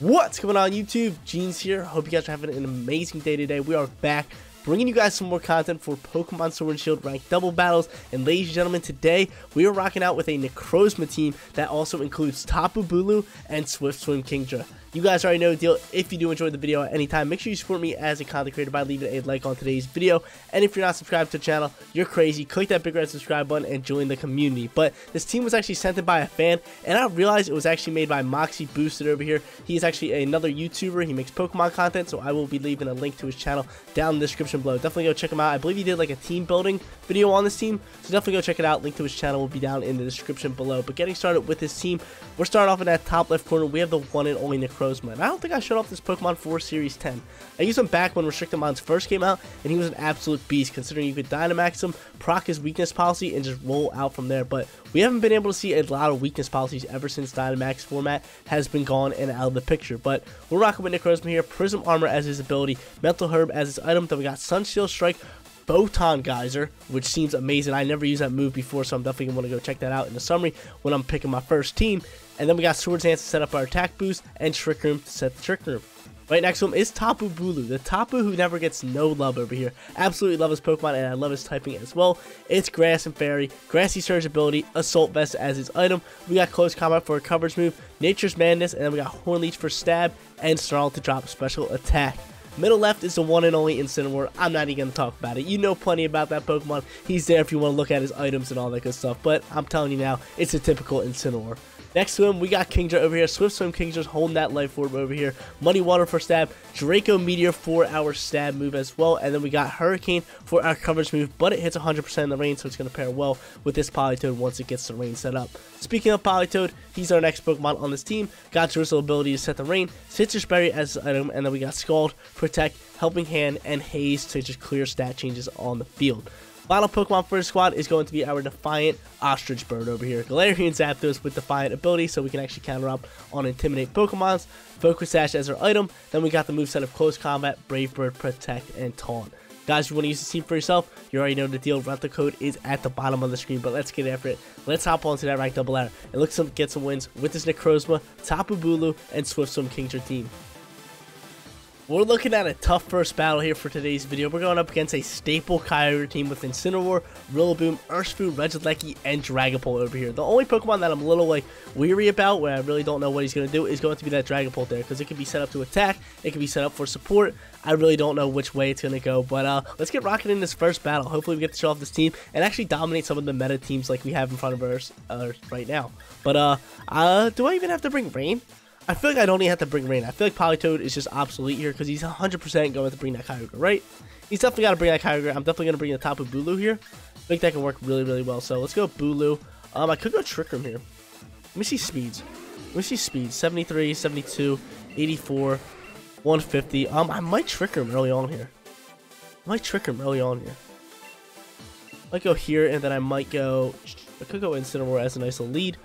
What's going on YouTube? Jeans here. Hope you guys are having an amazing day today. We are back bringing you guys some more content for Pokemon Sword and Shield ranked double battles. And ladies and gentlemen, today we are rocking out with a Necrozma team that also includes Tapu Bulu and Swift Swim Kingdra. You guys already know the deal. If you do enjoy the video at any time, make sure you support me as a content creator by leaving a like on today's video. And if you're not subscribed to the channel, you're crazy. Click that big red subscribe button and join the community. But this team was actually sent in by a fan, and I realized it was actually made by Moxie Boosted over here. He is actually another YouTuber. He makes Pokemon content, so I will be leaving a link to his channel down in the description below. Definitely go check him out. I believe he did like a team building video on this team, so definitely go check it out. Link to his channel will be down in the description below. But getting started with this team, we're starting off in that top left corner. We have the one and only Necrozma. And I don't think I showed off this Pokemon for Series 10. I used him back when Restricted Mons first came out, and he was an absolute beast, considering you could Dynamax him, proc his weakness policy, and just roll out from there. But we haven't been able to see a lot of weakness policies ever since Dynamax format has been gone and out of the picture. But we're rocking with Necrozma here. Prism Armor as his ability, Mental Herb as his item. Then we got Sunsteel Strike, Photon Geyser, which seems amazing. I never used that move before, so I'm definitely going to want to go check that out in the summary when I'm picking my first team. And then we got Swords Dance to set up our attack boost, and Trick Room to set the Trick Room. Right next to him is Tapu Bulu, the Tapu who never gets no love over here. Absolutely love his Pokemon, and I love his typing as well. It's Grass and Fairy, Grassy Surge ability, Assault Vest as his item. We got Close Combat for a coverage move, Nature's Madness, and then we got Horn Leech for stab, and Snarl to drop special attack. Middle left is the one and only Incineroar. I'm not even going to talk about it. You know plenty about that Pokemon. He's there if you want to look at his items and all that good stuff, but I'm telling you now, it's a typical Incineroar. Next to him, we got Kingdra over here. Swift Swim Kingdra's holding that Life Orb over here. Muddy Water for stab. Draco Meteor for our stab move as well. And then we got Hurricane for our coverage move, but it hits 100% in the rain, so it's going to pair well with this Politoed once it gets the rain set up. Speaking of Politoed, he's our next Pokemon on this team. Got Drizzle ability to set the rain. Citrus Berry as his item, and then we got Scald, Protect, Helping Hand, and Haze to just clear stat changes on the field. Final Pokemon for his squad is going to be our Defiant Ostrich Bird over here. Galarian Zapdos with Defiant ability, so we can actually counter up on Intimidate Pokemons. Focus Sash as our item. Then we got the moveset of Close Combat, Brave Bird, Protect, and Taunt. Guys, you want to use this team for yourself, you already know the deal. Rental code is at the bottom of the screen, but let's get after it. Let's hop onto that ranked double ladder and look to get some wins with this Necrozma, Tapu Bulu, and Swift Swim Kingdra team. We're looking at a tough first battle here for today's video. We're going up against a staple Kyogre team with Incineroar, Rillaboom, Urshifu, Regieleki, and Dragapult over here. The only Pokemon that I'm a little weary about, where I really don't know what he's going to do, is going to be that Dragapult there, because it can be set up to attack, it can be set up for support. I really don't know which way it's going to go, but let's get rocking in this first battle. Hopefully we get to show off this team and actually dominate some of the meta teams like we have in front of us right now. But do I even have to bring rain? I feel like I don't even have to bring rain. I feel like Politoed is just obsolete here because he's 100% going to bring that Kyogre, right? He's definitely got to bring that Kyogre. I'm definitely going to bring the Tapu Bulu here. I think that can work really, really well. So let's go Bulu. I could go Trick Room here. Let me see speeds. Let me see speeds. 73, 72, 84, 150. I might Trick Room early on here. I might Trick Room early on here. I might go here, and then I might go... I could go Incineroar as a nice little lead.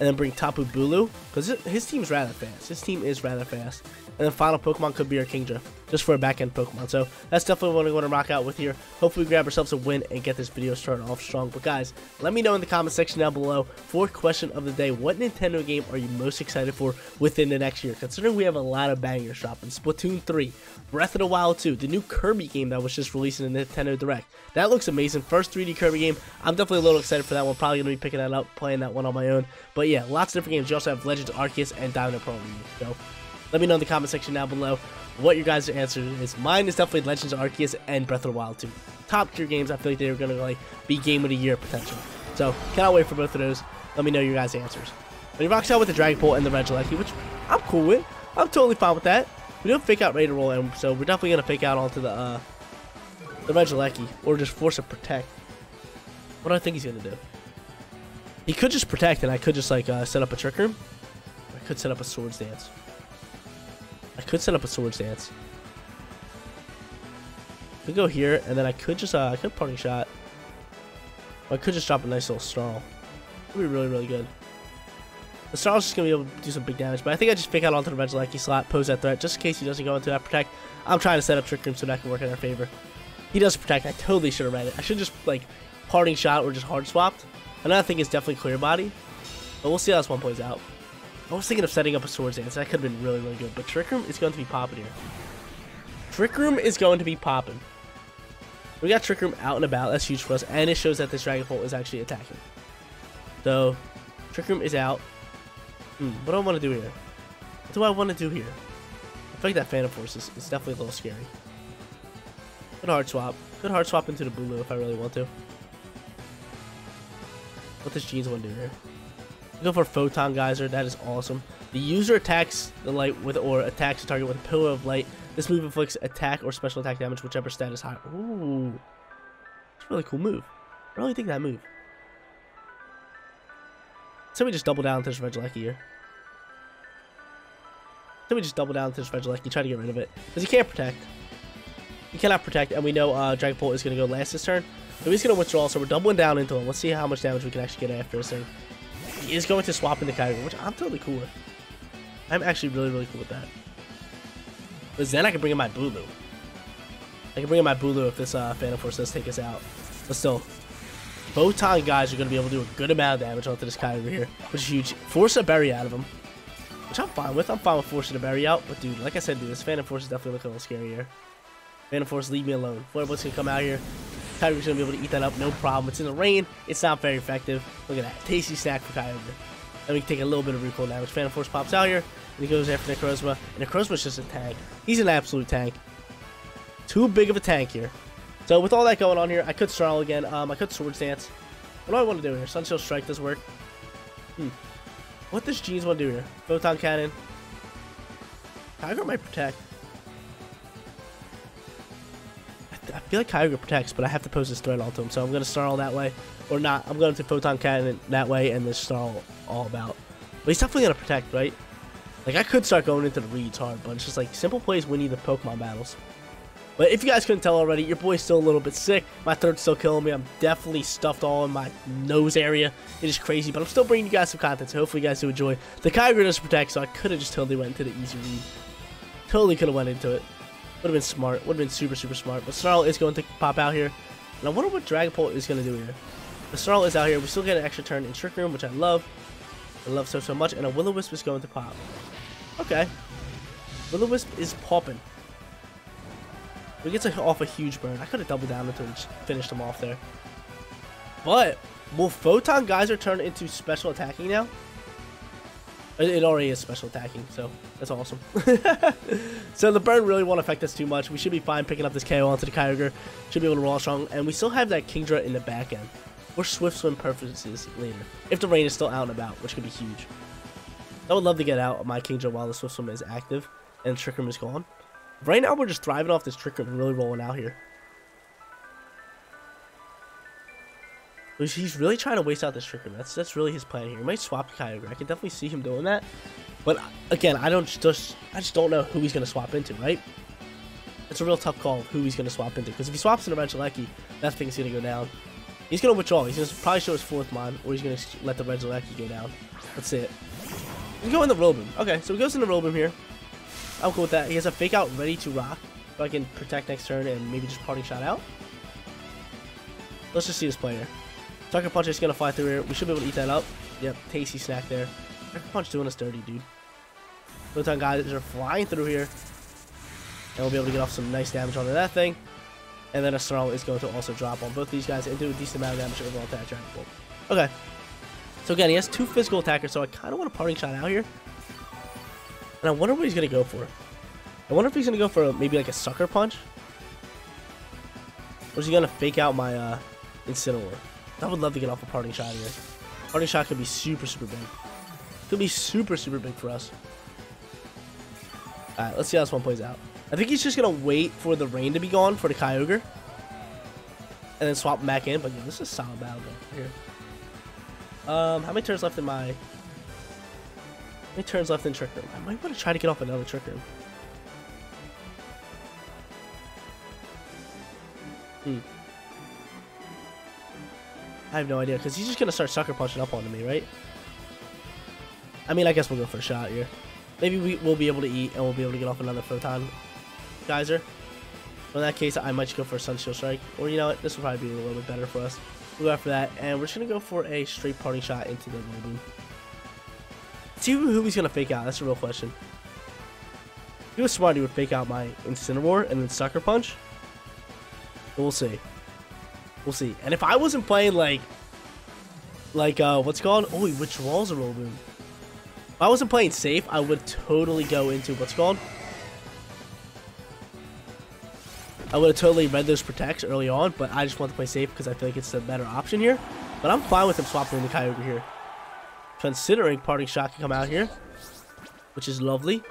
And then bring Tapu Bulu, because his team's rather fast. His team is rather fast. And then final Pokemon could be our Kingdra, just for a back-end Pokemon. So that's definitely what we're going to rock out with here. Hopefully we grab ourselves a win and get this video started off strong. But guys, let me know in the comment section down below for question of the day. What Nintendo game are you most excited for within the next year? Considering we have a lot of bangers dropping. Splatoon 3, Breath of the Wild 2, the new Kirby game that was just released in the Nintendo Direct. That looks amazing. First 3D Kirby game. I'm definitely a little excited for that one. Probably going to be picking that up, playing that one on my own. But yeah, lots of different games. You also have Legends Arceus and Diamond and Pearl. So let me know in the comment section down below what your guys' answer is. Mine is definitely Legends Arceus and Breath of the Wild 2. Top tier games, I feel like they're going to be game of the year potential. So cannot wait for both of those. Let me know your guys' answers. But he rocks out with the Dragapult and the Regieleki, which I'm cool with. I'm totally fine with that. We don't fake out Raider Roll, and so we're definitely going to fake out onto the Regieleki, or just force a Protect. What do I think he's going to do? He could just Protect, and I could just set up a Trick Room. I could set up a Swords Dance. I could set up a Swords Dance. I could go here, and then I could just, I could Parting Shot. Or I could just drop a nice little Snarl. That would be really, really good. The Snarl's just going to be able to do some big damage, but I think I just pick out onto the Regieleki slot, pose that threat, just in case he doesn't go into that Protect. I'm trying to set up Trick Room so that can work in our favor. He does Protect. I totally should have read it. I should just, Parting Shot or just Hard Swapped. Another thing is definitely Clear Body, but we'll see how this one plays out. I was thinking of setting up a Swords Dance. That could have been really, really good. But Trick Room is going to be popping here. Trick Room is going to be popping. We got Trick Room out and about. That's huge for us. And it shows that this Dragapult is actually attacking. So, Trick Room is out. What do I want to do here? What do I want to do here? I feel like that Phantom Force is definitely a little scary. Good hard swap. Good hard swap into the Bulu if I really want to. What does Jeans want to do here? Go for Photon Geyser. That is awesome. The user attacks the light with, or attacks the target with a pillar of light. This move inflicts attack or special attack damage, whichever stat is higher. Ooh, that's a really cool move. I really dig that move. So we just double down to this Regieleki here. So we just double down to this Regieleki, try to get rid of it, because he can't protect. He cannot protect, and we know Dragapult is going to go last this turn. So he's going to withdraw, so we're doubling down into him. Let's see how much damage we can actually get after this thing. He is going to swap into Kyogre, which I'm totally cool with. I'm actually really, really cool with that. Because then I can bring in my Bulu. I can bring in my Bulu if this Phantom Force does take us out. But still, Photon guys are going to be able to do a good amount of damage onto this Kyogre here, which is huge. Force a berry out of him, which I'm fine with. I'm fine with forcing a berry out. But dude, like I said, dude, this Phantom Force is definitely looking a little scarier. Phantom Force, leave me alone. Flarebolt's going to come out here. Kyogre's going to be able to eat that up, no problem. It's in the rain. It's not very effective. Look at that. Tasty snack for Kyogre. And we can take a little bit of recoil damage. Phantom Force pops out here, and he goes after Necrozma. And Necrozma's just a tank. He's an absolute tank. Too big of a tank here. So with all that going on here, I could Snarl again. I could Swords Dance. What do I want to do here? Sunsteel Strike does work. What does Jeans want to do here? Photon Cannon. Kyogre might protect. I feel like Kyogre protects, but I have to pose this threat all to him, so I'm going to Snarl that way. Or not. I'm going to Photon Cannon that way and then Snarl all about. But he's definitely going to protect, right? Like, I could start going into the reeds hard, but it's just like, simple plays winning the Pokemon battles. But if you guys couldn't tell already, your boy's still a little bit sick. My throat's still killing me. I'm definitely stuffed all in my nose area. It is crazy, but I'm still bringing you guys some content, so hopefully you guys do enjoy. The Kyogre does protect, so I could have just totally went into the easy read. Totally could have went into it. Would have been smart. Would have been super, super smart. But Snarl is going to pop out here. And I wonder what Dragapult is going to do here. The Snarl is out here. We still get an extra turn in Trick Room, which I love. I love so, so much. And a Will-O-Wisp is going to pop. Okay. Will-O-Wisp is popping. We get to off a huge burn. I could have doubled down until we finished him off there. But will Photon Geyser turn into special attacking now? It already is special attacking, so that's awesome. So the burn really won't affect us too much. We should be fine picking up this KO onto the Kyogre. Should be able to roll strong, and we still have that Kingdra in the back end. Or Swift Swim purposes later, if the rain is still out and about, which could be huge. I would love to get out of my Kingdra while the Swift Swim is active and Trick Room is gone. Right now, we're just thriving off this Trick Room and really rolling out here. He's really trying to waste out this Trick Room. That's really his plan here. He might swap to Kyogre. I can definitely see him doing that. But again, I just don't know who he's going to swap into, right? It's a real tough call who he's going to swap into. Because if he swaps into Regieleki, that thing's going to go down. He's going to withdraw. He's going to probably show his fourth Mon, or he's going to let the Regieleki go down. That's it. He's going in the Rillaboom. Okay, so he goes in the Rillaboom here. I'm cool with that. He has a Fake Out ready to rock. So I can protect next turn and maybe just Parting Shot out. Let's just see this play here. Sucker Punch is going to fly through here. We should be able to eat that up. Yep, tasty snack there. Sucker Punch doing us dirty, dude. Photon guys are flying through here. And we'll be able to get off some nice damage onto that thing. And then a Snarl is going to also drop on both these guys and do a decent amount of damage overall to that Dragapult. Okay. So again, he has two physical attackers, so I kind of want a Parting Shot out here. And I wonder what he's going to go for. I wonder if he's going to go for maybe like a Sucker Punch. Or is he going to fake out my Incineroar? I would love to get off a Parting Shot here. Parting Shot could be super, super big. Could be super, super big for us. Alright, let's see how this one plays out. I think he's just going to wait for the rain to be gone for the Kyogre. And then swap him back in. But yeah, this is a solid battle here. How many turns left in my... How many turns left in Trick Room? I might want to try to get off another Trick Room. I have no idea, because he's just going to start Sucker Punching up onto me, right? I mean, I guess we'll go for a shot here. Maybe we'll be able to eat, and we'll be able to get off another Photon Geyser. Well, in that case, I might just go for a Sunsteel Strike. Or, you know what, this will probably be a little bit better for us. We'll go after that, and we're just going to go for a straight Parting Shot into the Rillaboom. See who he's going to fake out. That's a real question. If he was smart, he would fake out my Incineroar and then Sucker Punch. But we'll see. We'll see. And if I wasn't playing what's it called? Oh, he withdraws a Rillaboom. If I wasn't playing safe, I would totally go into what's it called? I would have totally read those Protects early on, but I just want to play safe because I feel like it's the better option here. But I'm fine with him swapping in the Kyogre here. Considering Parting Shot can come out here, which is lovely.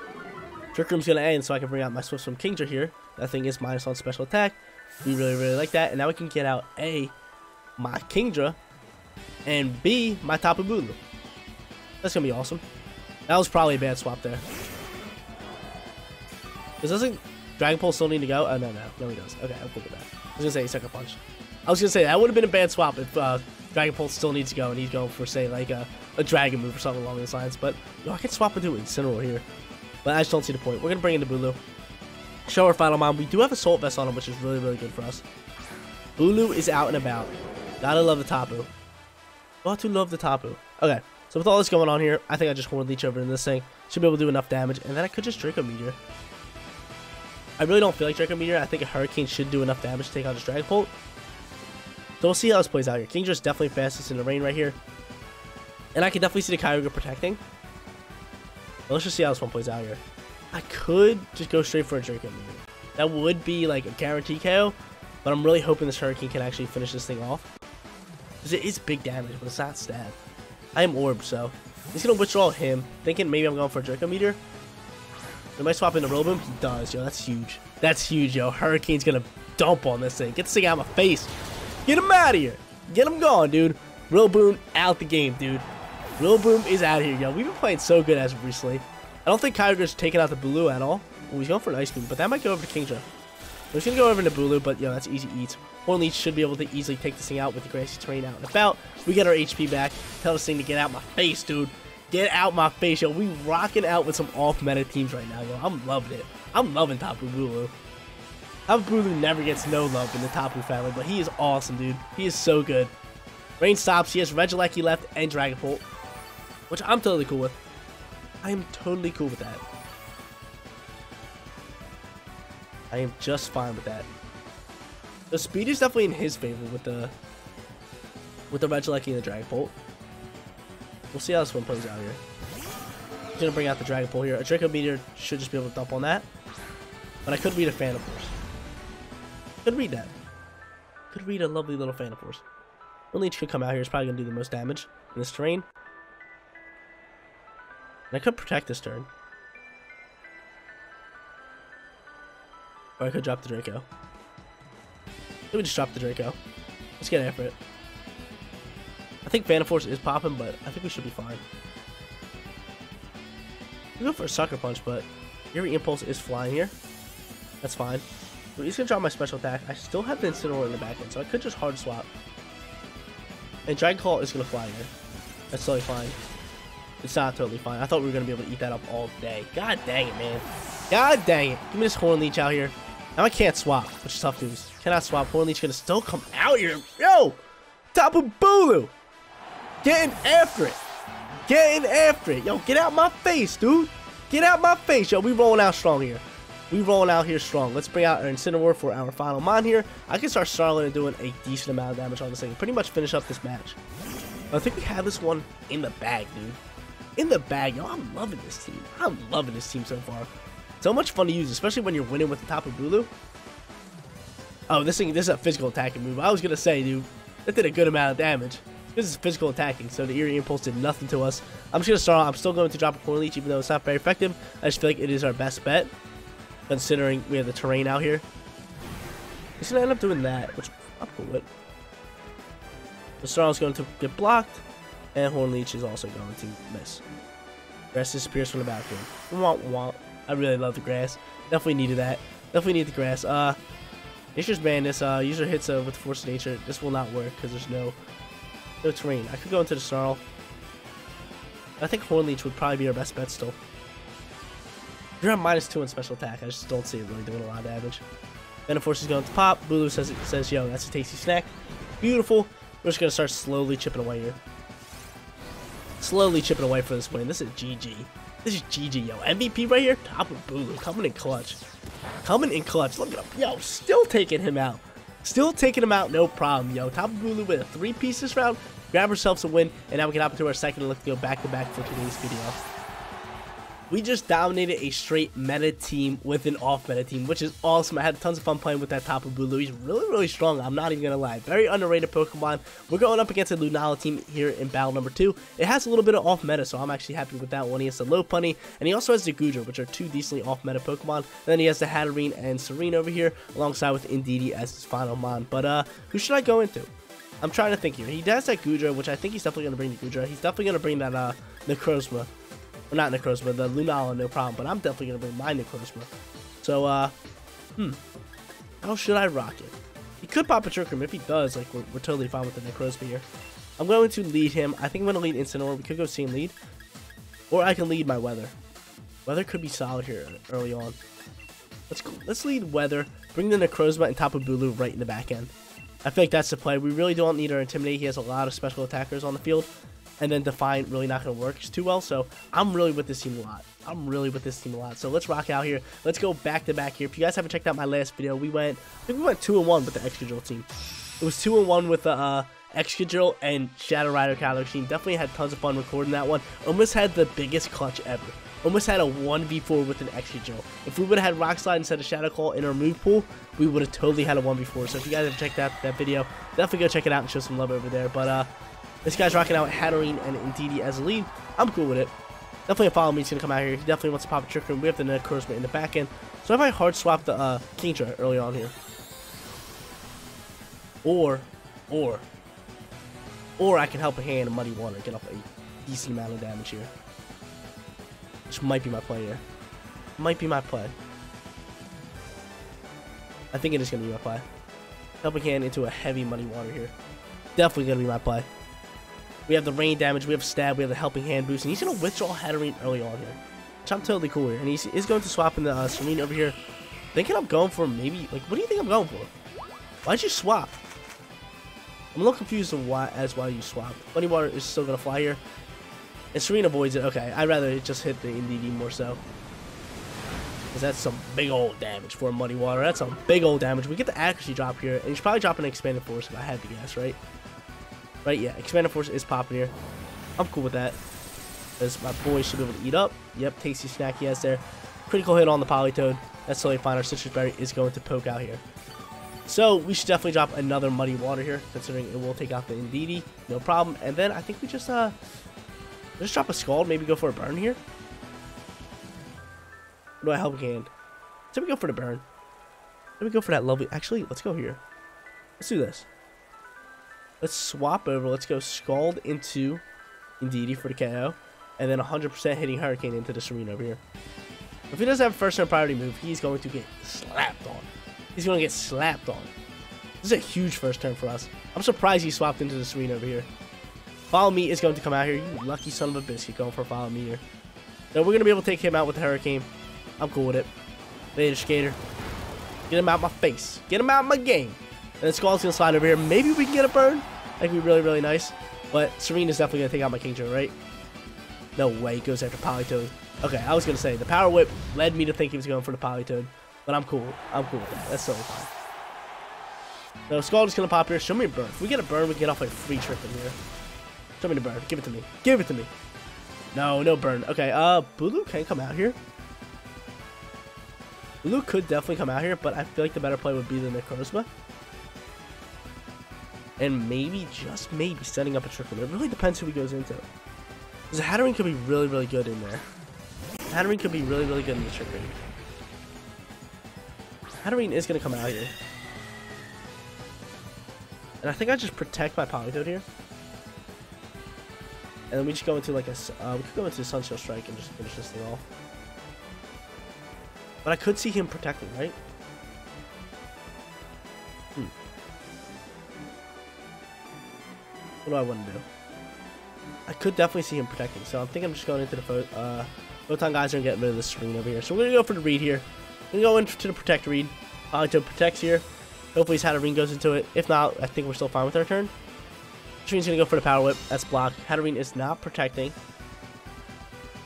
Trick Room's going to end, so I can bring out my Swift Swim Kingdra here. That thing is minus on special attack. We really, really like that. And now we can get out A, my Kingdra, and B, my Tapu Bulu. That's going to be awesome. That was probably a bad swap there. This doesn't... Dragapult still need to go? Oh, no, no. No, he does. Okay, I'm cool with that. I was going to say Sucker Punch. I was going to say that would have been a bad swap if Dragapult still needs to go and he's going for, say, like a Dragon move or something along those lines. But, yo, I can swap into Incineroar here. But I just don't see the point. We're going to bring in the Bulu. Show our final mom. We do have Assault Vest on him, which is really, really good for us. Bulu is out and about. Gotta love the Tapu. Got to love the Tapu. Okay, so with all this going on here, I think I just Horn Leech over in this thing. Should be able to do enough damage. And then I could just Draco Meteor. I really don't feel like Draco Meteor. I think a Hurricane should do enough damage to take out his Dragapult. So we'll see how this plays out here. Kingdra's definitely fastest in the rain right here. And I can definitely see the Kyogre protecting. But let's just see how this one plays out here. I could just go straight for a Draco Meteor. That would be like a guarantee KO. But I'm really hoping this Hurricane can actually finish this thing off. Because it is big damage, but it's not stab. I am Orb, so he's going to withdraw him. Thinking maybe I'm going for a Draco Meteor. Am I swapping into Rillaboom? He does, yo. That's huge. That's huge, yo. Hurricane's gonna dump on this thing. Get this thing out of my face. Get him out of here. Get him gone, dude. Rillaboom out the game, dude. Rillaboom is out of here, yo. We've been playing so good as of recently. I don't think Kyogre's taking out the Bulu at all. Ooh, he's going for an Ice Beam, but that might go over to Kingdra. He's gonna go over to Bulu, but yo, that's easy eats. Horn Leech should be able to easily take this thing out with the grassy terrain out and about. We get our HP back. Tell this thing to get out my face, dude. Get out my face, yo. We rocking out with some off-meta teams right now, yo. I'm loving it. I'm loving Tapu Bulu. Tapu Bulu never gets no love in the Tapu family, but he is awesome, dude. He is so good. Rain stops. He has Regieleki left and Dragapult, which I'm totally cool with. I am totally cool with that. I am just fine with that. The speed is definitely in his favor with the Regieleki and the Dragapult. We'll see how this one plays out here. I'm gonna bring out the Dragapult here. A Draco Meteor should just be able to dump on that. But I could read a Phanoforce. Could read that. Could read a lovely little Phanoforce. Horn Leech could come out here. It's probably gonna do the most damage in this terrain. And I could protect this turn. Or I could drop the Draco. Let me just drop the Draco. Let's get after it. I think Phanoforce is popping, but I think we should be fine. We go for a Sucker Punch, but Eerie Impulse is flying here. That's fine. But he's going to drop my special attack. I still have the Incineroar in the back end, so I could just hard swap. And Dragon Claw is going to fly here. That's totally fine. It's not totally fine. I thought we were going to be able to eat that up all day. God dang it, man. God dang it. Give me this Horn Leech out here. Now I can't swap, which is tough news. Cannot swap. Horn Leech going to still come out here. Yo! Tapu Bulu! Getting after it. Getting after it. Yo, get out my face, dude. Get out my face. Yo, we rolling out strong here. We rolling out here strong. Let's bring out our Incineroar for our final mon here. I can start Snarling and doing a decent amount of damage on this thing. Pretty much finish up this match. I think we have this one in the bag, dude. In the bag, yo. I'm loving this team. I'm loving this team so far. So much fun to use, especially when you're winning with the Tapu Bulu. Oh, this is a physical attacking move. I was going to say, dude, that did a good amount of damage. This is physical attacking, so the Eerie Impulse did nothing to us. I'm just going to start. I'm still going to drop a Horn Leech, even though it's not very effective. I just feel like it is our best bet, considering we have the terrain out here. He's going to end up doing that, which I'm cool with. The Snarl's going to get blocked, and Horn Leech is also going to miss. Grass disappears from the backfield. Womp womp. I really love the grass. Definitely needed that. Definitely need the grass. Nature's Madness. User hits with the Force of Nature. This will not work, because there's no terrain. I could go into the Snarl. I think Horn Leech would probably be our best bet still. You're on -2 in special attack. I just don't see it really doing a lot of damage. Venaforce is going to pop. Bulu says, yo, that's a tasty snack. Beautiful. We're just going to start slowly chipping away here. slowly chipping away for this win. This is GG. This is GG, yo. MVP right here, Tapu Bulu, coming in clutch. Coming in clutch. Look at him. Yo, still taking him out. Still taking him out, no problem, yo. Tapu Bulu with a three-piece this round. Grab ourselves a win, and now we can hop into our second and let's go back-to-back for today's video. We just dominated a straight meta team with an off-meta team, which is awesome. I had tons of fun playing with that Tapu Bulu. He's really, really strong. I'm not even going to lie. Very underrated Pokemon. We're going up against a Lunala team here in battle number 2. It has a little bit of off-meta, so I'm actually happy with that one. He has the Lopunny, and he also has the Goodra, which are two decently off-meta Pokemon. And then he has the Hatterene and Serene over here, alongside with Indeedee as his final mon. But who should I go into? I'm trying to think here. He does that Goodra, which I think he's definitely going to bring the Goodra. He's definitely going to bring that Necrozma. Not Necrozma, the Lunala, no problem, but I'm definitely going to bring my Necrozma. So, how should I rock it? He could pop a Trick Room. If he does, like, we're totally fine with the Necrozma here. I'm going to lead him. I think I'm going to lead Incineroar. We could go see him lead. Or I can lead my Weather. Weather could be solid here early on. Let's lead Weather, bring the Necrozma and Tapu Bulu right in the back end. I feel like that's the play. We really don't need our Intimidate. He has a lot of special attackers on the field. And then Defiant really not going to work too well, so I'm really with this team a lot. So let's rock out here. Let's go back-to-back here. If you guys haven't checked out my last video, I think we went 2-1 with the Excadrill team. It was 2-1 with the Excadrill and Shadow Rider Kyogre team. Definitely had tons of fun recording that one. Almost had the biggest clutch ever. Almost had a 1v4 with an Excadrill. If we would have had Rock Slide instead of Shadow Call in our move pool, we would have totally had a 1v4. So if you guys haven't checked out that video, definitely go check it out and show some love over there. But, this guy's rocking out Hatterene and Indeedee as a lead. I'm cool with it. Definitely a follow me. He's going to come out here. He definitely wants to pop a Trick Room. We have the Necrozma in the back end. So if I hard swap the Kingdra early on here. Or I can help a hand and Muddy Water get off a decent amount of damage here. Which might be my play here. Might be my play. I think it is going to be my play. Helping Hand into a heavy Muddy Water here. Definitely going to be my play. We have the rain damage, we have stab, we have the helping hand boost, and he's going to withdraw Hatterene early on here, which I'm totally cool here. And he is going to swap in the Serene over here. Thinking I'm going for maybe, like, what do you think I'm going for? Why'd you swap? I'm a little confused on why you swap. Muddy Water is still going to fly here, and Serene avoids it. Okay, I'd rather it just hit the Indeedee more so, because that's some big old damage for Muddy Water. That's some big old damage. We get the accuracy drop here, and he's probably dropping an Expanded Force if I had to guess, right? Right, yeah, Expanded Force is popping here. I'm cool with that, because my boy should be able to eat up. Yep, tasty snack he has there. Critical hit on the Politoed. That's totally fine. Our Citrus Berry is going to poke out here. So, we should definitely drop another Muddy Water here, considering it will take out the Indeedee. No problem. And then I think we just drop a Scald, maybe go for a burn here. What do I help again? So we go for the burn. Let me go for that lovely... Actually, let's go here. Let's do this. Let's swap over. Let's go Scald into Indeedee for the KO. And then 100% hitting Hurricane into the Serene over here. If he doesn't have a first turn priority move, he's going to get slapped on. He's going to get slapped on. This is a huge first turn for us. I'm surprised he swapped into the Serene over here. Follow Me is going to come out here. You lucky son of a biscuit going for Follow Me here. Now we're going to be able to take him out with the Hurricane. I'm cool with it. Vader Skater. Get him out my face. Get him out my game. And then Scald's going to slide over here. Maybe we can get a burn. That would be really, really nice. But Serene is definitely going to take out my Kingdra, right? No way. He goes after Politoed. Okay, I was going to say, the Power Whip led me to think he was going for the Politoed. But I'm cool. I'm cool with that. That's totally fine. So Scald is going to pop here. Show me a burn. If we get a burn, we get off a free trip in here. Show me the burn. Give it to me. Give it to me. No, no burn. Okay, Bulu can come out here. Bulu could definitely come out here, but I feel like the better play would be the Necrozma. And maybe, just maybe, setting up a Trick Room. It really depends who he goes into. Because the Hatterene could be really, really good in there. Hatterene could be really, really good in the Trick Room. Hatterene is going to come out here. And I think I just protect my Politoed here. And then we just go into like a... we could go into Sunsteel Strike and just finish this thing all. But I could see him protecting, right? What do I want to do? I could definitely see him protecting, so I think I'm just going into the Photon Geyser and getting rid of the Serene over here. So we're going to go for the read here. We're going to go into the Protect read. I like to Protect here. Hopefully his Hatterene goes into it. If not, I think we're still fine with our turn. Which means he's gonna go for the Power Whip. That's blocked. Hatterene is not protecting.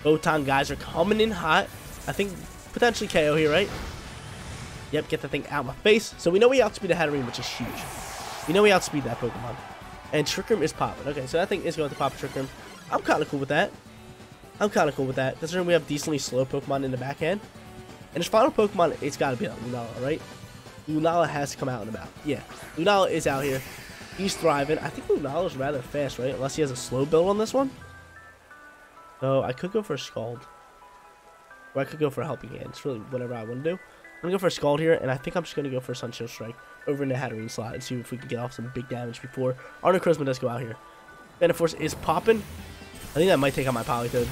Photon Geyser coming in hot. I think potentially KO here, right? Yep, get that thing out of my face. So we know we outspeed the Hatterene, which is huge. We know we outspeed that Pokemon. And Trick Room is popping. Okay, so that thing is going to pop Trick Room. I'm kind of cool with that. I'm kind of cool with that. Considering we have decently slow Pokemon in the backhand. And his final Pokemon, it's got to be a Lunala, right? Lunala has to come out and about. Yeah, Lunala is out here. He's thriving. I think Lunala's rather fast, right? Unless he has a slow build on this one. So I could go for a Scald. Or I could go for a Helping Hand. It's really whatever I want to do. I'm going to go for a Scald here, and I think I'm just going to go for a Sunsteel Strike over in the Hatterene slot and see if we can get off some big damage before our Necrozma does go out here. Venuforce is popping. I think that might take out my Politoed.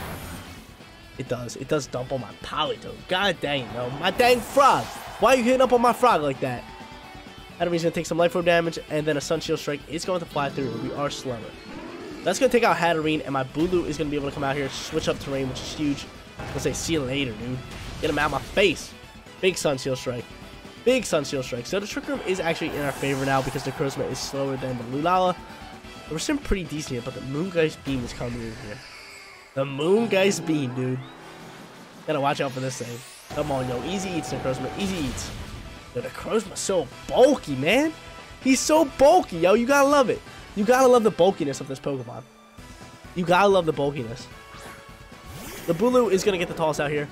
It does. It does dump on my Politoed. God dang it, no. My dang frog. Why are you hitting up on my frog like that? Hatterene's going to take some Life Orb damage, and then a Sunsteel Strike is going to fly through. We are slower. That's going to take out Hatterene, and my Bulu is going to be able to come out here, switch up terrain, which is huge. I'm going to say, see you later, dude. Get him out of my face. Big Sunsteel Strike. Big Sunsteel Strike. So the Trick Room is actually in our favor now because the Necrozma is slower than the Lunala. We're still pretty decent here, but the Moongeist Beam is coming in here. The Moongeist Beam, dude. Gotta watch out for this thing. Come on, yo. Easy eats, Necrozma. Easy eats. Yo, the Necrozma's so bulky, man. He's so bulky, yo. You gotta love it. You gotta love the bulkiness of this Pokemon. You gotta love the bulkiness. The Bulu is gonna get the toss out here.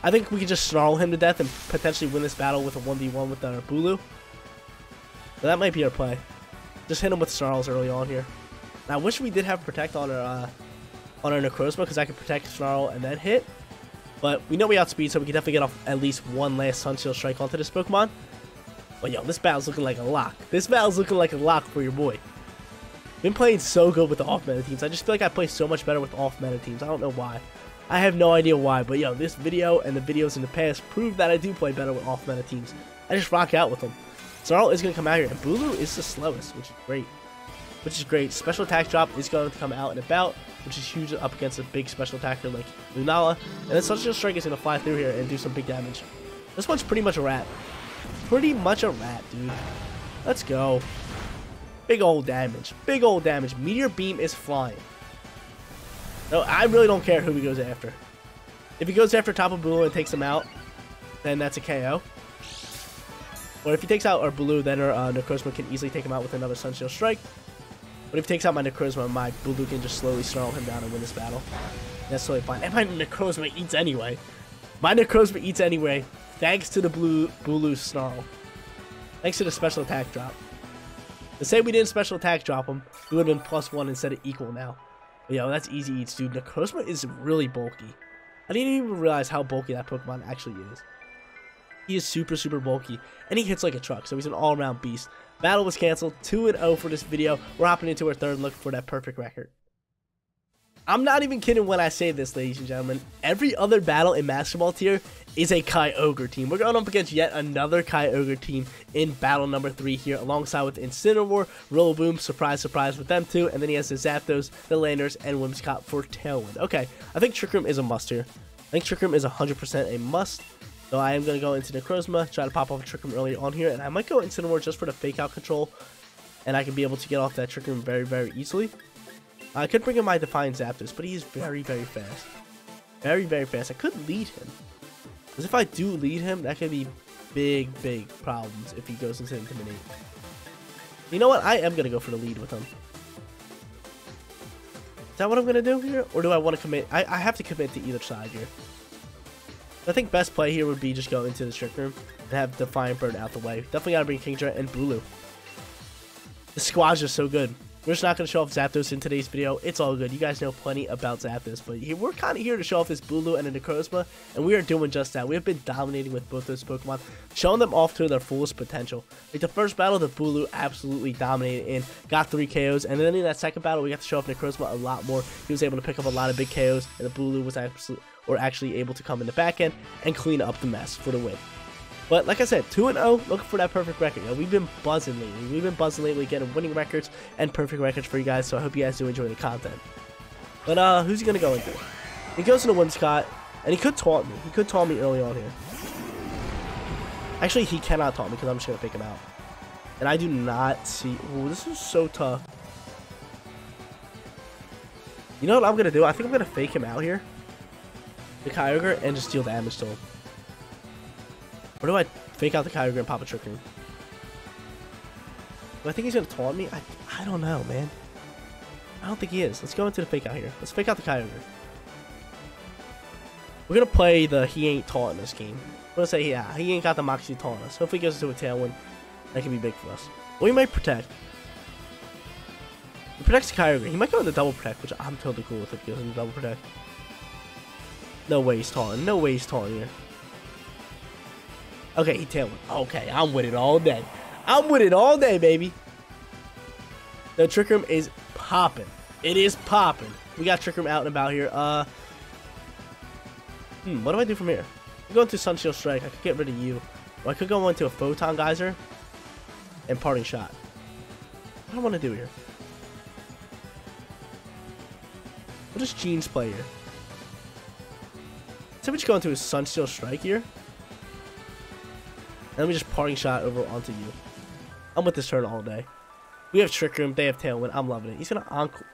I think we can just snarl him to death and potentially win this battle with a 1v1 with our Bulu. So that might be our play. Just hit him with snarls early on here. Now, I wish we did have protect on our Necrozma because I could protect, snarl, and then hit. But we know we outspeed, so we can definitely get off at least one last Sunsteel Strike onto this Pokemon. But yo, this battle's looking like a lock. This battle's looking like a lock for your boy. Been playing so good with the off-meta teams. I just feel like I play so much better with off-meta teams. I don't know why. I have no idea why, but yo, this video and the videos in the past prove that I do play better with off-meta teams. I just rock out with them. Snarl is going to come out here, and Bulu is the slowest, which is great. Which is great. Special attack drop is going to come out and about, which is huge up against a big special attacker like Lunala. And then Sunsteel Strike is going to fly through here and do some big damage. This one's pretty much a wrap. Pretty much a wrap, dude. Let's go. Big old damage. Big old damage. Meteor Beam is flying. No, I really don't care who he goes after. If he goes after Tapu Bulu and takes him out, then that's a KO. Or if he takes out our Bulu, then our Necrozma can easily take him out with another Sunsteel Strike. But if he takes out my Necrozma, my Bulu can just slowly snarl him down and win this battle. That's totally fine. And my Necrozma eats anyway. My Necrozma eats anyway, thanks to the Bulu snarl. Thanks to the special attack drop. To say we didn't special attack drop him, we would have been +1 instead of equal now. Yo, that's easy eats, dude. Necrozma is really bulky. I didn't even realize how bulky that Pokemon actually is. He is super, super bulky, and he hits like a truck, so he's an all-around beast. Battle was canceled, 2-0 for this video. We're hopping into our third look for that perfect record. I'm not even kidding when I say this, ladies and gentlemen. Every other battle in Master Ball tier is a Kyogre team. We're going up against yet another Kyogre team in battle number 3 here, alongside with Incineroar, Rillaboom, surprise, surprise with them too, and then he has the Zapdos, the Landers, and Whimsicott for Tailwind. Okay, I think Trick Room is a must here. I think Trick Room is 100% a must, so I am going to go into Necrozma, try to pop off a Trick Room early on here, and I might go Incineroar just for the Fake Out control, and I can be able to get off that Trick Room very, very easily. I could bring in my Defiant Zapdos, but he is very, very fast. Very, very fast. I could lead him. Because if I do lead him, that could be big, big problems if he goes into Intimidate. You know what? I am going to go for the lead with him. Is that what I'm going to do here? Or do I want to commit? I have to commit to either side here. I think best play here would be just go into the Trick Room and have Defiant Bird out the way. Definitely got to bring Kingdra and Bulu. The squad's just so good. We're just not going to show off Zapdos in today's video. It's all good. You guys know plenty about Zapdos, but we're kind of here to show off this Bulu and a Necrozma, and we are doing just that. We have been dominating with both those Pokemon, showing them off to their fullest potential. Like the first battle, the Bulu absolutely dominated in, got 3 KOs, and then in that second battle, we got to show off Necrozma a lot more. He was able to pick up a lot of big KOs, and the Bulu was actually able to come in the back end and clean up the mess for the win. But like I said, 2-0, looking for that perfect record. You know, we've been buzzing lately. We've been buzzing lately, getting winning records and perfect records for you guys, so I hope you guys do enjoy the content. But who's he going to go into? He goes into Whimsicott, and he could taunt me. He could taunt me early on here. Actually, he cannot taunt me because I'm just going to pick him out. And I do not see... Ooh, this is so tough. You know what I'm going to do? I think I'm going to fake him out here. The Kyogre and just deal damage to him. Or do I fake out the Kyogre and pop a Trick Room? Do I think he's going to taunt me? I don't know, man. I don't think he is. Let's go into the fake out here. Let's fake out the Kyogre. We're going to play the he ain't taunting this game. I'm going to say, yeah, he ain't got the moxie taunting us. So if he goes into a Tailwind, that can be big for us. We might Protect. He protects Kyogre. He might go into Double Protect, which I'm totally cool with if he goes into Double Protect. No way he's taunting. No way he's taunting here. Okay, he Tailwind. Okay, I'm with it all day. I'm with it all day, baby. The Trick Room is popping. It is popping. We got Trick Room out and about here. What do I do from here? I'm going to Sunsteel Strike. I could get rid of you. Or I could go into a Photon Geyser and Parting Shot. What do I want to do here? What does Jeans play here? So we just go into a Sunsteel Strike here. And let me just Parting Shot over onto you. I'm with this turn all day. We have Trick Room. They have Tailwind. I'm loving it. He's going to Encore.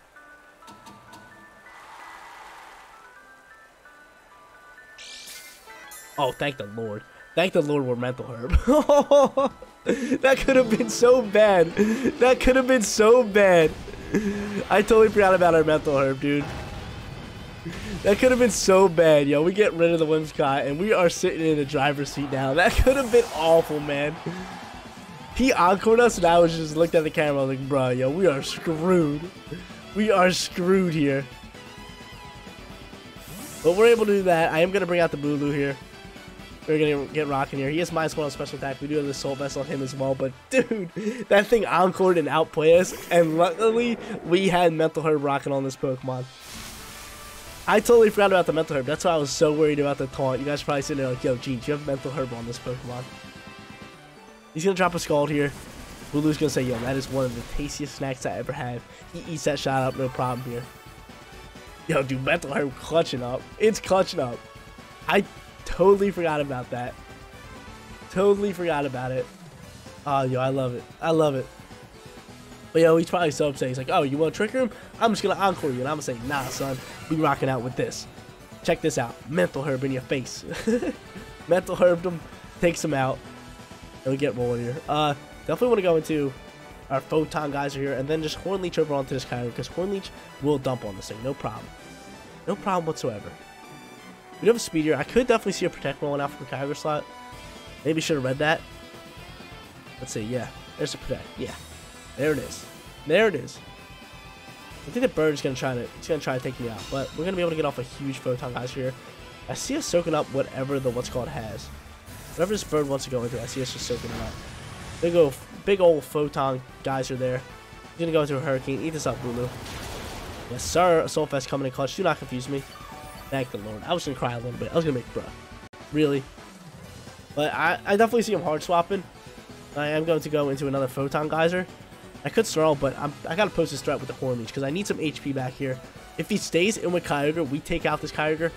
Oh, thank the Lord. Thank the Lord we're Mental Herb. That could have been so bad. That could have been so bad. I totally forgot about our Mental Herb, dude. That could have been so bad, yo. We get rid of the Whimsicott, and we are sitting in the driver's seat now. That could have been awful, man. He encored us, and I was just looked at the camera. I was like, bro, yo, we are screwed. We are screwed here. But we're able to do that. I am going to bring out the Bulu here. We're going to get rocking here. He has minus one on special attack. We do have the Soul Vest on him as well. But, dude, that thing encored and outplayed us. And luckily, we had Mental Herb rocking on this Pokemon. I totally forgot about the Mental Herb. That's why I was so worried about the taunt. You guys are probably sitting there like, yo, Jeans, you have Mental Herb on this Pokemon. He's going to drop a Scald here. Bulu's going to say, yo, that is one of the tastiest snacks I ever had. He eats that shot up, no problem here. Yo, dude, Mental Herb clutching up. It's clutching up. I totally forgot about that. Totally forgot about it. Oh, yo, I love it. I love it. But, yo, he's probably so upset. He's like, oh, you want to Trick Room? I'm just going to Encore you. And I'm going to say, nah, son. We rocking out with this. Check this out. Mental Herb in your face. Mental Herb him. Takes him out. And we get rolling here. Definitely want to go into our Photon Geyser here, and then just Horn Leech over onto this Kyogre, because Horn Leech will dump on this thing, no problem. No problem whatsoever. We do have a Speed here. I could definitely see a Protect rolling out from the Kyogre slot. Maybe should have read that. Let's see, yeah. There's a Protect. Yeah. There it is. There it is. I think the bird's gonna try to take me out, but we're gonna be able to get off a huge Photon Geyser here. I see us soaking up whatever the what's called has. Whatever this bird wants to go into, I see us just soaking it up. Big old Photon Geyser there. He's gonna go into a Hurricane. Eat this up, Bulu. Yes, sir. Assault Vest coming in clutch. Do not confuse me. Thank the Lord. I was gonna cry a little bit. I was gonna make bruh. Really. But I definitely see him hard swapping. I am going to go into another Photon Geyser. I could Snarl, but I gotta post this threat with the Horn Leech because I need some HP back here. If he stays in with Kyogre, we take out this Kyogre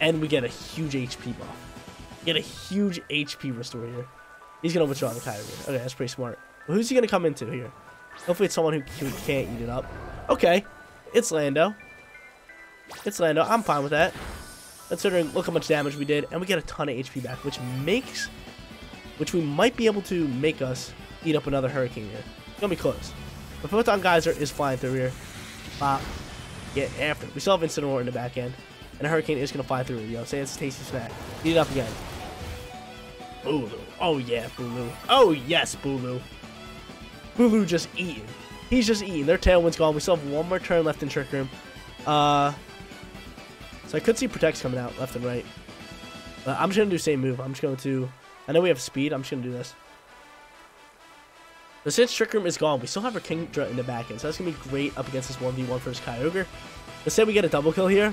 and we get a huge HP buff. We get a huge HP restore here. He's gonna withdraw the Kyogre. Okay, that's pretty smart. Who's he going to come into here? Hopefully it's someone who can't eat it up. Okay. It's Lando. It's Lando. I'm fine with that. Considering, look how much damage we did. And we get a ton of HP back, which we might be able to make us eat up another Hurricane here. It's going to be close. The Photon Geyser is flying through here. Bop. Get after it. We still have Incineroar in the back end. And a Hurricane is going to fly through. You know, say it's a tasty snack. Eat it up again. Bulu. Oh, yeah, Bulu. Oh, yes, Bulu. Bulu just eating. He's just eating. Their Tailwind's gone. We still have one more turn left in Trick Room. So I could see Protects coming out left and right. But I'm just going to do the same move. I'm just going to... I know we have Speed. I'm just going to do this. But since Trick Room is gone, we still have our Kingdra in the back end. So that's going to be great up against this 1v1 versus Kyogre. Let's say we get a double kill here.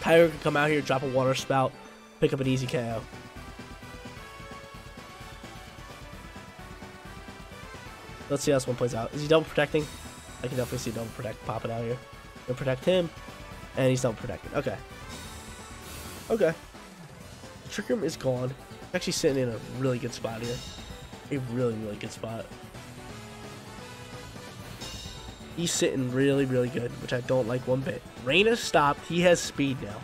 Kyogre can come out here, drop a Water Spout, pick up an easy KO. Let's see how this one plays out. Is he double protecting? I can definitely see double protect popping out here. We'll protect him, and he's double protecting. Okay. Okay. The Trick Room is gone. Actually sitting in a really good spot here. A really, really good spot. He's sitting really, really good, which I don't like one bit. Rain has stopped. He has speed now.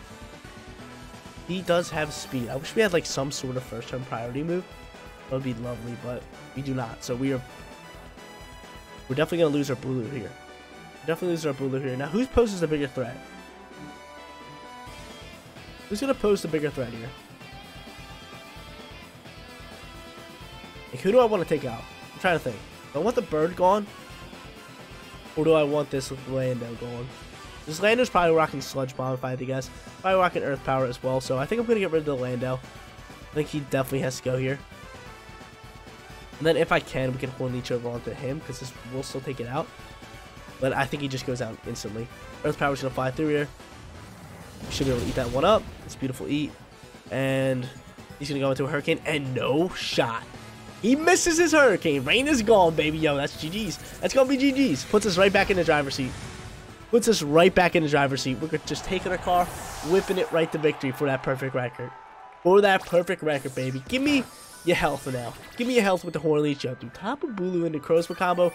He does have speed. I wish we had, like, some sort of first-turn priority move. That would be lovely, but we do not. So we are... we're definitely going to lose our Bulu here. Now, who poses the bigger threat? Who's going to pose the bigger threat here? Like, who do I want to take out? I'm trying to think. Do I want the bird gone? Or do I want this with Lando going? This Lando's probably rocking Sludge Bomb, if I had to guess. Probably rocking Earth Power as well, so I think I'm going to get rid of the Lando. I think he definitely has to go here. And then if I can, we can Horn Leech over onto him, because this will still take it out. But I think he just goes out instantly. Earth Power's going to fly through here. We should be able to eat that one up. It's beautiful eat. And he's going to go into a Hurricane, and no shot. He misses his Hurricane. Rain is gone, baby. Yo, that's GG's. That's going to be GG's. Puts us right back in the driver's seat. We're just taking our car, whipping it right to victory for that perfect record. Baby. Give me your health for now. Give me your health with the Horn Leech. Yo, dude, Tapu Bulu and the Necrozma combo.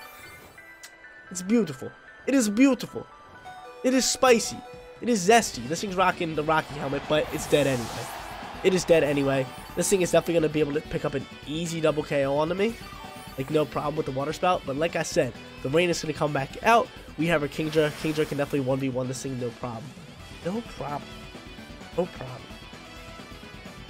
It's beautiful. It is beautiful. It is spicy. It is zesty. This thing's rocking the Rocky helmet, but it's dead anyway. This thing is definitely going to be able to pick up an easy double KO onto me. Like, no problem with the Water Spout. But like I said, the rain is going to come back out. We have our Kingdra. Kingdra can definitely 1v1 this thing, no problem. And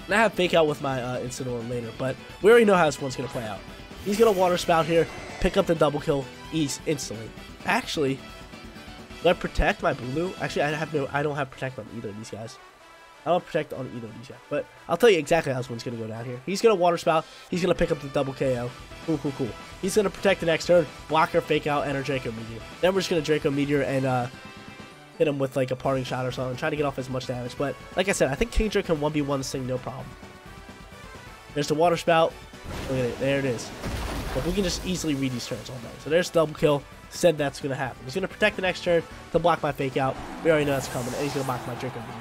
I have Fake Out with my Incineroar later, but we already know how this one's going to play out. He's going to Water Spout here, pick up the double kill, ease instantly. Actually, do I Protect my Bulu? Actually, I don't have Protect on either of these guys. But I'll tell you exactly how this one's going to go down here. He's going to Water Spout. He's going to pick up the double KO. Cool. He's going to Protect the next turn, block our Fake Out, and our Draco Meteor. Then we're just going to Draco Meteor and hit him with like a parting shot or something, try to get off as much damage. But like I said, I think Kingdra can 1v1 this thing, no problem. There's the Water Spout. Look at it. There it is. But we can just easily read these turns all day. So there's the double kill. Said that's going to happen. He's going to Protect the next turn to block my Fake Out. We already know that's coming. And he's going to block my Draco Meteor.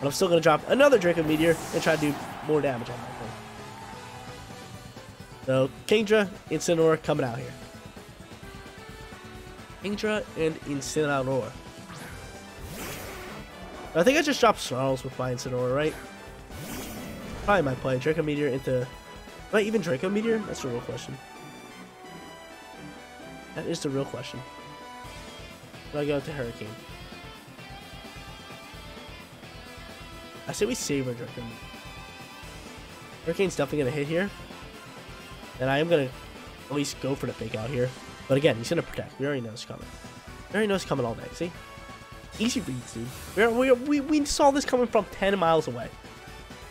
But I'm still going to drop another Draco Meteor and try to do more damage on that thing. So, Kingdra, Incineroar coming out here. I think I just dropped Snarls with my Incineroar, right? Probably my play. Draco Meteor into... Am I even Draco Meteor? That's the real question. But I go to Hurricane. I say we save our Draco. Hurricane's definitely going to hit here. And I am going to at least go for the Fake Out here. But again, he's going to Protect. We already know it's coming. All day. See? Easy reads, dude. We saw this coming from 10 miles away.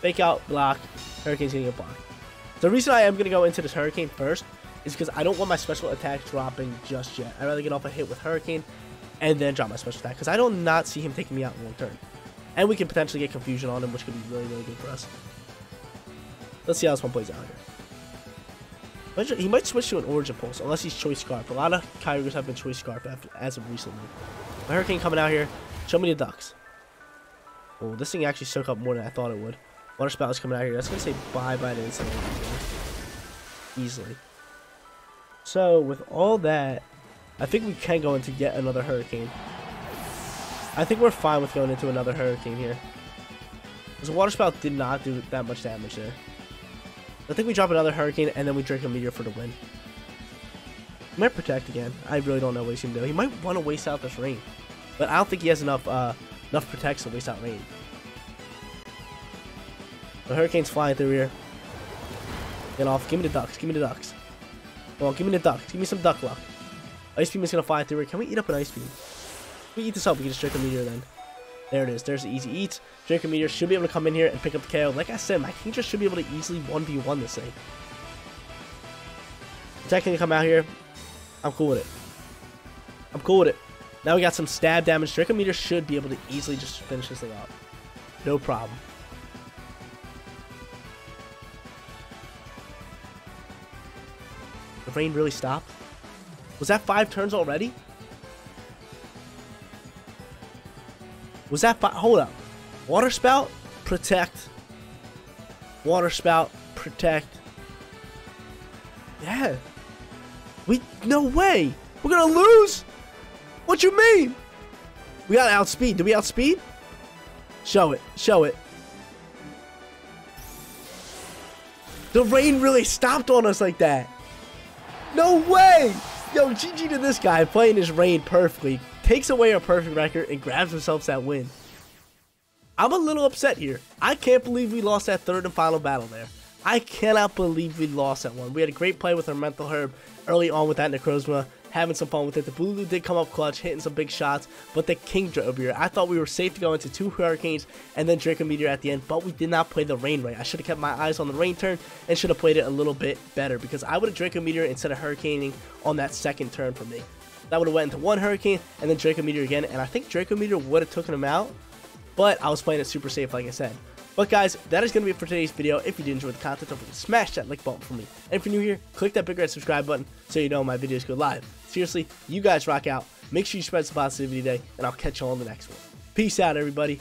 Fake Out, block. Hurricane's going to get blocked. The reason I am going to go into this Hurricane first is because I don't want my special attack dropping just yet. I'd rather get off a hit with Hurricane and then drop my special attack. Because I do not see him taking me out in one turn. And we can potentially get confusion on him, which could be really, really good for us. Let's see how this one plays out here. He might switch to an Origin Pulse, unless he's Choice Scarf. A lot of Kyogre's have been Choice Scarf as of recently. My Hurricane coming out here. Show me the ducks. Oh, this thing actually soaked up more than I thought it would. Water Spout is coming out here. That's going to say bye-bye to Insane. Easily. So, with all that, I think we can go into yet another Hurricane. I think we're fine with going into another Hurricane here. Because Water Spout did not do that much damage there. I think we drop another Hurricane and then we Draco Meteor for the win. He might Protect again. I really don't know what he's going to do. He might want to waste out this rain. But I don't think he has enough Protects to waste out rain. The Hurricane's flying through here. Get off. Give me the ducks. Come on, give me the ducks. Give me some duck luck. Ice Beam is going to fly through here. Can we eat up an Ice Beam? We eat this up, we can just Draco Meteor then. There it is. There's the easy eats. Draco Meteor should be able to come in here and pick up the KO. Like I said, my Kingdra should be able to easily 1v1 this thing. Protect can come out here. I'm cool with it. Now we got some stab damage. Draco Meteor should be able to easily just finish this thing out. No problem. The rain really stopped. Was that 5 turns already? Was that hold up. Water Spout, Protect. Yeah. No way. We're going to lose. What you mean? We got outspeed. Do we outspeed? Show it. Show it. The rain really stopped on us like that. No way. Yo, GG to this guy playing his rain perfectly. Takes away our perfect record and grabs himself that win. I'm a little upset here. I can't believe we lost that third and final battle there. I cannot believe we lost that one. We had a great play with our Mental Herb early on with that Necrozma. Having some fun with it. The Bulu did come up clutch, hitting some big shots, but the Kingdra over here, I thought we were safe to go into two Hurricanes and then Draco Meteor at the end, but we did not play the rain right. I should have kept my eyes on the rain turn and should have played it a little bit better, because I would have Draco Meteor instead of Hurricaning on that second turn for me. That would have went into one Hurricane and then Draco Meteor again, and I think Draco Meteor would have taken him out, but I was playing it super safe like I said. But guys, that is going to be it for today's video. If you did enjoy the content, don't forget to smash that like button for me. And if you're new here, click that big red subscribe button so you know my videos go live. Seriously, you guys rock out. Make sure you spread some positivity today, and I'll catch you on the next one. Peace out, everybody.